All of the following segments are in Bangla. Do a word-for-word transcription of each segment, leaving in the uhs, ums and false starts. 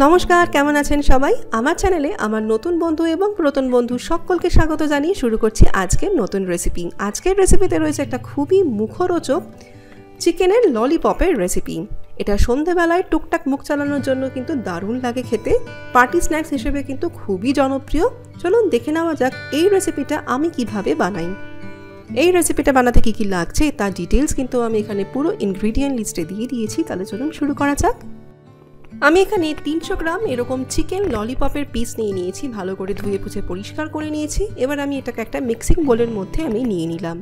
नमस्कार केमन आছেন सबाई आमार चैनेले आमार नतून बंधु एवं पुरातन बंधु सकलके स्वागत जानिए शुरू करछि आजके नतून रेसिपी। आजकेर रेसिपिते रयेछे एकटा खूबई मुखरोचक चिकेनेर ललिपपेर रेसिपि। एटा सन्ध्याबेलाय टुकटाक मुख चालानोर जोन्नो किन्तु दारुण लागे खेते, पार्टी स्नैक्स हिसेबे किन्तु खूबई जनप्रिय। चलुन देखे नेওয়া যাক এই রেসিপিটা আমি কিভাবে বানাই। এই রেসিপিটা বানাতে কি কি লাগছে তার ডিটেইলস কিন্তু আমি এখানে পুরো ইনগ্রেডিয়েন্ট লিস্টে দিয়ে দিয়েছি। তাহলে চলুন শুরু করা যাক। আমি এখানে তিনশো গ্রাম এরকম চিকেন ললিপপের পিস নিয়ে নিয়েছি, ভালো করে ধুয়ে পুছে পরিষ্কার করে নিয়েছি। এবার আমি এটাকে একটা মিক্সিং বোলের মধ্যে আমি নিয়ে নিলাম।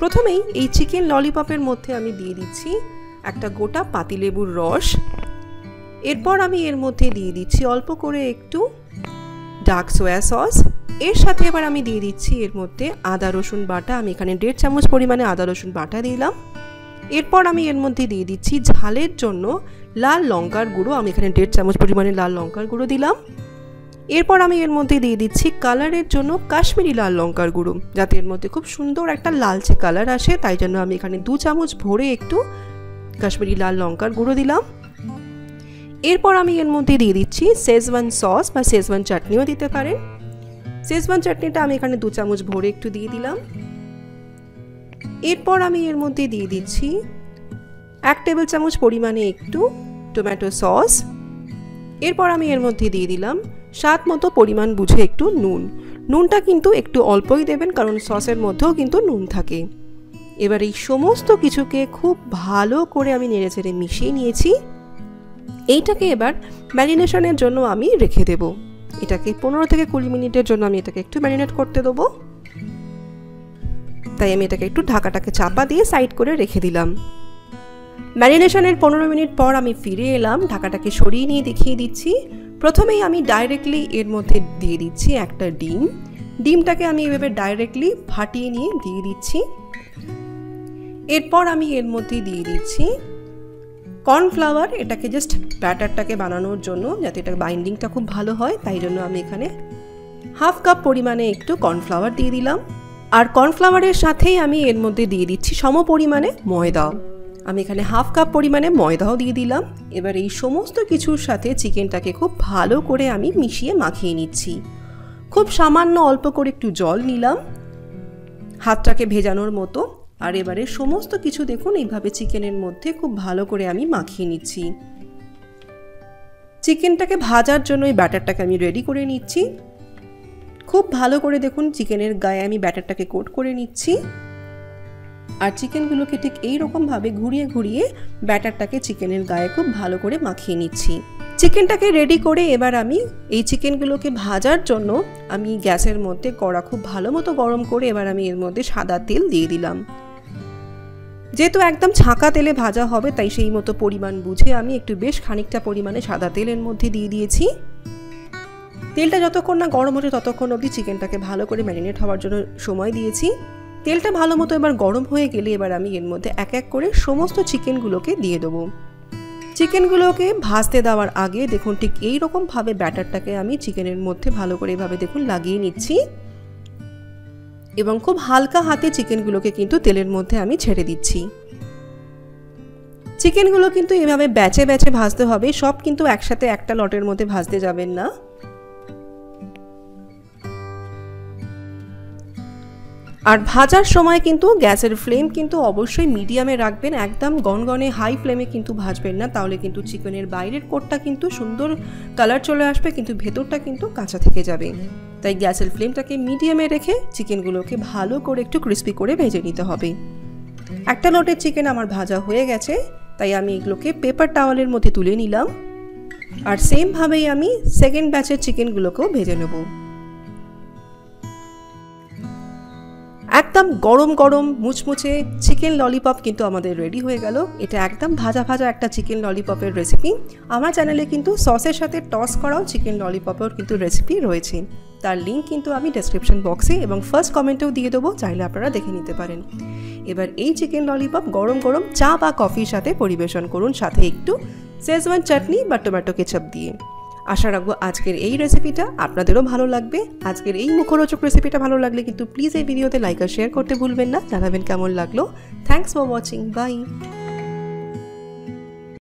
প্রথমেই এই চিকেন ললিপপের মধ্যে আমি দিয়ে দিচ্ছি একটা গোটা পাতিলেবুর রস। এরপর আমি এর মধ্যে দিয়ে দিচ্ছি অল্প করে একটু ডার্ক সোয়া সস। এর সাথে এবার আমি দিয়ে দিচ্ছি এর মধ্যে আদা রসুন বাটা। আমি এখানে দেড় চামচ পরিমাণে আদা রসুন বাটা দিলাম। এরপর আমি এর মধ্যে দিয়ে দিচ্ছি ঝালের জন্য লাল লঙ্কার গুঁড়ো। আমি এখানে দেড় চামচ পরিমাণে লাল লঙ্কার গুঁড়ো দিলাম। এরপর আমি এর মধ্যে দিয়ে দিচ্ছি কালারের জন্য কাশ্মীরি লাল লঙ্কার গুঁড়ো, যাতে এর মধ্যে খুব সুন্দর একটা লালচে কালার আসে তাই জন্য আমি এখানে দু চামচ ভরে একটু কাশ্মীরি লাল লঙ্কার গুঁড়ো দিলাম। এরপর আমি এর মধ্যে দিয়ে দিচ্ছি শেজওয়ান সস বা শেজওয়ান চাটনিও দিতে পারেন। শেজওয়ান চাটনিটা আমি এখানে দু চামচ ভরে একটু দিয়ে দিলাম। এরপর আমি এর মধ্যে দিয়ে দিচ্ছি এক টেবিল চামচ পরিমাণে একটু টমেটো সস। এরপর আমি এর মধ্যে দিয়ে দিলাম স্বাদ মতো পরিমাণ বুঝে একটু নুন। নুনটা কিন্তু একটু অল্পই দেবেন, কারণ সসের মধ্যেও কিন্তু নুন থাকে। এবার এই সমস্ত কিছুকে খুব ভালো করে আমি নেড়েচেড়ে মিশিয়ে নিয়েছি। এইটাকে এবার ম্যারিনেশনের জন্য আমি রেখে দেব। এটাকে পনেরো থেকে কুড়ি মিনিটের জন্য আমি এটাকে একটু ম্যারিনেট করতে দেবো, তাই আমি এটাকে একটু ঢাকাটাকে চাপা দিয়ে সাইড করে রেখে দিলাম। ম্যারিনেশনের পনেরো মিনিট পর আমি ফিরে এলাম, ঢাকাটাকে সরিয়ে নিয়ে দেখিয়ে দিচ্ছি। প্রথমেই আমি ডাইরেক্টলি এর মধ্যে দিয়ে দিচ্ছি একটা ডিম। ডিমটাকে আমি এভাবে ডাইরেক্টলি ফাটিয়ে নিয়ে দিয়ে দিচ্ছি। এরপর আমি এর মধ্যে দিয়ে দিচ্ছি কর্নফ্লাওয়ার। এটাকে জাস্ট ব্যাটারটাকে বানানোর জন্য, যাতে এটা বাইন্ডিংটা খুব ভালো হয় তাই জন্য আমি এখানে হাফ কাপ পরিমাণে একটু কর্নফ্লাওয়ার দিয়ে দিলাম। আর কর্নফ্লাওয়ারের সাথেই আমি এর মধ্যে দিয়ে দিচ্ছি সম পরিমাণে ময়দাও। আমি এখানে হাফ কাপ পরিমাণে ময়দাও দিয়ে দিলাম। এবার এই সমস্ত কিছুর সাথে চিকেনটাকে খুব ভালো করে আমি মিশিয়ে মাখিয়ে নিচ্ছি। খুব সামান্য অল্প করে একটু জল নিলাম হাতটাকে ভেজানোর মতো। আর এবারে সমস্ত কিছু দেখুন এইভাবে চিকেনের মধ্যে খুব ভালো করে আমি মাখিয়ে নিচ্ছি। চিকেনটাকে ভাজার জন্য এই ব্যাটারটাকে আমি রেডি করে নিচ্ছি। খুব ভালো করে দেখুন চিকেনের গায়ে আমি ব্যাটারটাকে কোট করে নিচ্ছি। আর চিকেনগুলোকে ঠিক এইরকমভাবে ঘুরিয়ে ঘুরিয়ে ব্যাটারটাকে চিকেনের গায়ে খুব ভালো করে মাখিয়ে নিচ্ছি। চিকেনটাকে রেডি করে এবার আমি এই চিকেনগুলোকে ভাজার জন্য আমি গ্যাসের মধ্যে কড়া খুব ভালো মতো গরম করে এবার আমি এর মধ্যে সাদা তেল দিয়ে দিলাম। যেহেতু একদম ছাঁকা তেলে ভাজা হবে তাই সেই মতো পরিমাণ বুঝে আমি একটু বেশ খানিকটা পরিমাণে সাদা তেলের মধ্যে দিয়ে দিয়েছি। তেলটা যতক্ষণ না গরম হচ্ছে ততক্ষণ অবধি চিকেনটাকে ভালো করে ম্যারিনেট হওয়ার জন্য সময় দিয়েছি। তেলটা ভালো মতো এবার গরম হয়ে গেলে এবার আমি এর মধ্যে এক এক করে সমস্ত চিকেনগুলোকে দিয়ে দেবো। চিকেনগুলোকে ভাজতে দেওয়ার আগে দেখুন ঠিক এইরকমভাবে ব্যাটারটাকে আমি চিকেনের মধ্যে ভালো করে এভাবে দেখুন লাগিয়ে নিচ্ছি এবং খুব হালকা হাতে চিকেনগুলোকে কিন্তু তেলের মধ্যে আমি ছেড়ে দিচ্ছি। চিকেনগুলো কিন্তু এভাবে ব্যাচে ব্যাচে ভাজতে হবে, সব কিন্তু একসাথে একটা লটের মধ্যে ভাজতে যাবেন না। আর ভাজার সময় কিন্তু গ্যাসের ফ্লেম কিন্তু অবশ্যই মিডিয়ামে রাখবেন, একদম গনগনে হাই ফ্লেমে কিন্তু ভাজবেন না, তাহলে কিন্তু চিকেনের বাইরের কোটটা কিন্তু সুন্দর কালার চলে আসবে কিন্তু ভেতরটা কিন্তু কাঁচা থেকে যাবে। তাই গ্যাসের ফ্লেমটাকে মিডিয়ামে রেখে চিকেনগুলোকে ভালো করে একটু ক্রিস্পি করে ভেজে নিতে হবে। একটা লটের চিকেন আমার ভাজা হয়ে গেছে, তাই আমি এগুলোকে পেপার টাওয়ালের মধ্যে তুলে নিলাম। আর সেমভাবেই আমি সেকেন্ড ব্যাচের চিকেনগুলোকেও ভেজে নেবো। একদম গরম গরম মুচমুচে চিকেন ললিপপ কিন্তু আমাদের রেডি হয়ে গেল। এটা একদম ভাজা ভাজা একটা চিকেন ললিপপের রেসিপি। আমার চ্যানেলে কিন্তু সসের সাথে টস করাও চিকেন ললিপপের কিন্তু রেসিপি রয়েছে, তার লিঙ্ক কিন্তু আমি ডেসক্রিপশন বক্সে এবং ফার্স্ট কমেন্টেও দিয়ে দেবো, চাইলে আপনারা দেখে নিতে পারেন। এবার এই চিকেন ললিপপ গরম গরম চা বা কফির সাথে পরিবেশন করুন, সাথে একটু শেজওয়ান চাটনি বা টমেটো কেচাপ দিয়ে। আশা রাখবো আজকের এই রেসিপিটা আপনাদেরও ভালো লাগবে। আজকের এই মুখরোচক রেসিপিটা ভালো লাগলে কিন্তু প্লিজ এই ভিডিওতে লাইক আর শেয়ার করতে ভুলবেন না। জানাবেন কেমন লাগলো। Thanks for watching. বাই।